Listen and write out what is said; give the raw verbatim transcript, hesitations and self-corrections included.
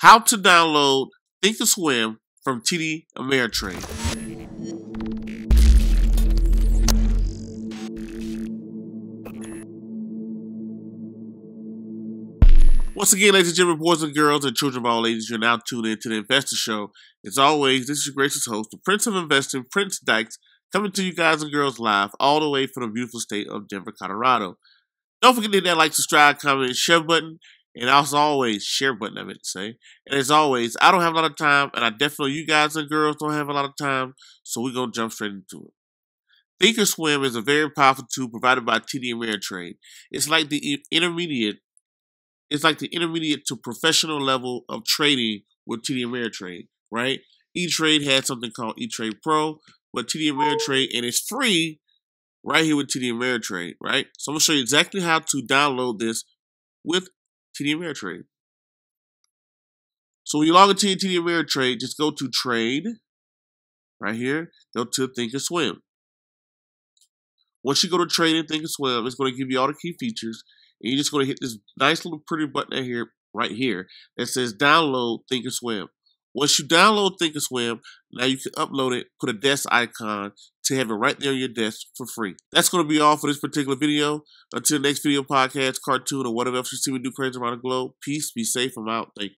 How to download ThinkorSwim from T D Ameritrade. Once again, ladies and gentlemen, boys and girls, and children of all ages, you're now tuned in to The Investor Show. As always, this is your gracious host, the Prince of Investing, Prince Dykes, coming to you guys and girls live all the way from the beautiful state of Denver, Colorado. Don't forget to hit that like, subscribe, comment, and share button. And as always, share button, I meant to say. And as always, I don't have a lot of time, and I definitely, you guys and girls don't have a lot of time, so we're going to jump straight into it. ThinkorSwim is a very powerful tool provided by T D Ameritrade. It's like the intermediate, it's like the intermediate to professional level of trading with T D Ameritrade, right? E-Trade had something called E-Trade Pro, but T D Ameritrade, and it's free right here with T D Ameritrade, right? So I'm going to show you exactly how to download this with T D Ameritrade. So when you log into your T D Ameritrade, just go to Trade, right here, go to ThinkorSwim. Once you go to Trade and ThinkorSwim, it's going to give you all the key features, and you're just going to hit this nice little pretty button here, right here, that says Download ThinkorSwim. Once you download ThinkorSwim, now you can upload it, put a desk icon to have it right there on your desk for free. That's going to be all for this particular video. Until the next video, podcast, cartoon, or whatever else you see we do crazy around the globe, peace, be safe, I'm out. Thank you.